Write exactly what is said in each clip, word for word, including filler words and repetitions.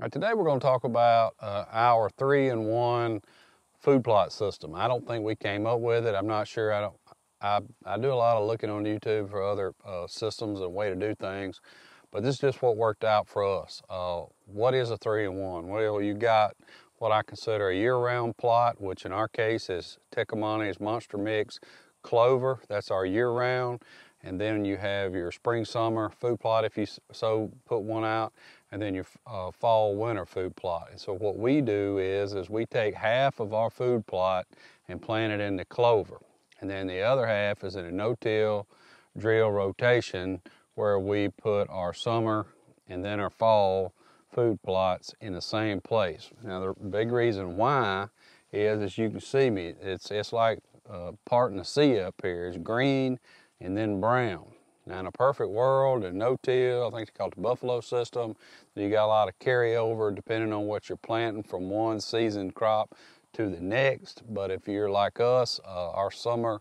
All right, today we're going to talk about uh, our three in one food plot system. I don't think we came up with it. I'm not sure. I don't. I, I do a lot of looking on YouTube for other uh, systems and way to do things, but this is just what worked out for us. Uh, what is a three in one? Well, you got what I consider a year-round plot, which in our case is Tecomate's Monster Mix clover. That's our year-round. And then you have your spring summer food plot if you so put one out, and then your uh, fall winter food plot. And so what we do is is we take half of our food plot and plant it into clover, and then the other half is in a no-till drill rotation where we put our summer and then our fall food plots in the same place. Now the big reason why is, as you can see me, it's it's like uh, parting the sea up here. It's green and then brown. Now in a perfect world, and no-till, I think it's called the buffalo system, you got a lot of carryover depending on what you're planting from one season crop to the next. But if you're like us, uh, our summer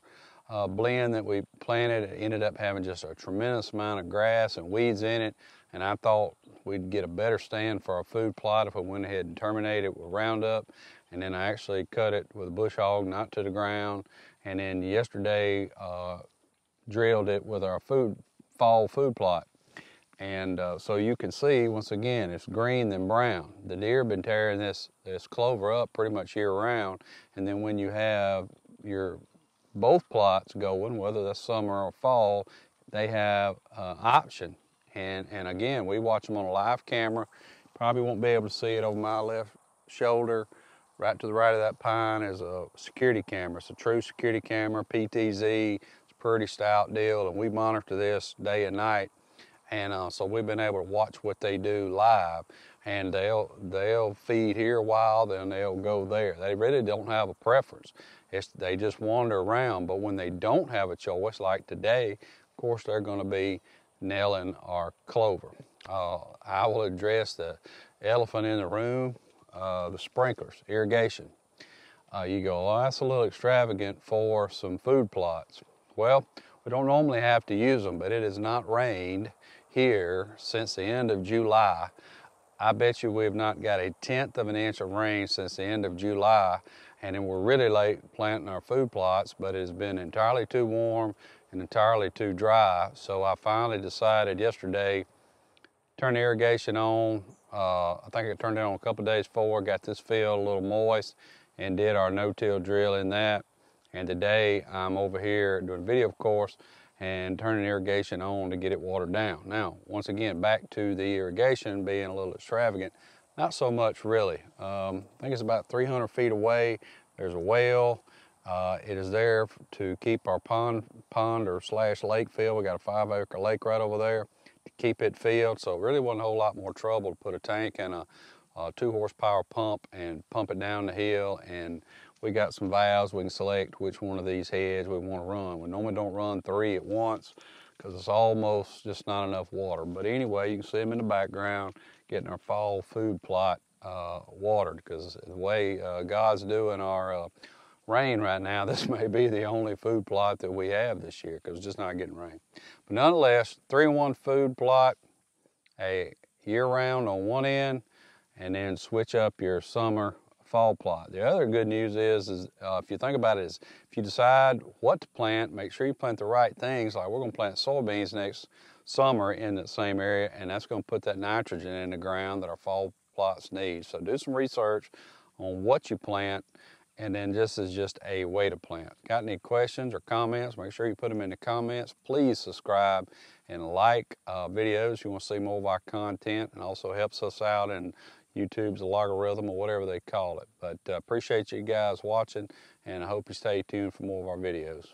uh, blend that we planted ended up having just a tremendous amount of grass and weeds in it, and I thought we'd get a better stand for our food plot if I went ahead and terminated it with Roundup. And then I actually cut it with a bush hog, not to the ground, and then yesterday, uh, drilled it with our food fall food plot. And uh, so you can see, once again, it's green then brown. The deer have been tearing this this clover up pretty much year round, and then when you have your both plots going, whether that's summer or fall, they have uh, option. And and again, we watch them on a live camera. Probably won't be able to see it. Over my left shoulder, right to the right of that pine, is a security camera. It's a true security camera, P T Z. Pretty stout deal, and we monitor this day and night, and uh, so we've been able to watch what they do live, and they'll they'll feed here a while, then they'll go there. They really don't have a preference. It's they just wander around. But when they don't have a choice, like today, of course they're going to be nailing our clover. Uh, I will address the elephant in the room: uh, the sprinklers, irrigation. Uh, you go, well, that's a little extravagant for some food plots. Well, we don't normally have to use them, but it has not rained here since the end of July. I bet you we have not got a tenth of an inch of rain since the end of July, and then we're really late planting our food plots, but it has been entirely too warm and entirely too dry. So I finally decided yesterday, turn the irrigation on. Uh, I think I turned it on a couple of days before, got this field a little moist, and did our no-till drill in that. And today I'm over here doing a video, of course, and turning irrigation on to get it watered down. Now, once again, back to the irrigation being a little extravagant. Not so much, really. Um, I think it's about three hundred feet away. There's a well. Uh, it is there to keep our pond, pond or slash lake filled. We got a five acre lake right over there to keep it filled. So it really wasn't a whole lot more trouble to put a tank and a, a two horsepower pump and pump it down the hill. And we got some valves. We can select which one of these heads we want to run. We normally don't run three at once because it's almost just not enough water. But anyway, you can see them in the background getting our fall food plot uh, watered, because the way uh, God's doing our uh, rain right now, this may be the only food plot that we have this year because it's just not getting rain. But nonetheless, three in one food plot, a year-round on one end, and then switch up your summer fall plot. The other good news is, is uh, if you think about it, is if you decide what to plant, make sure you plant the right things. Like we're going to plant soybeans next summer in that same area, and that's going to put that nitrogen in the ground that our fall plots need. So do some research on what you plant, and then this is just a way to plant. Got any questions or comments, make sure you put them in the comments. Please subscribe and like uh, videos if you want to see more of our content, and also helps us out in YouTube's logarithm or whatever they call it. But uh, appreciate you guys watching, and I hope you stay tuned for more of our videos.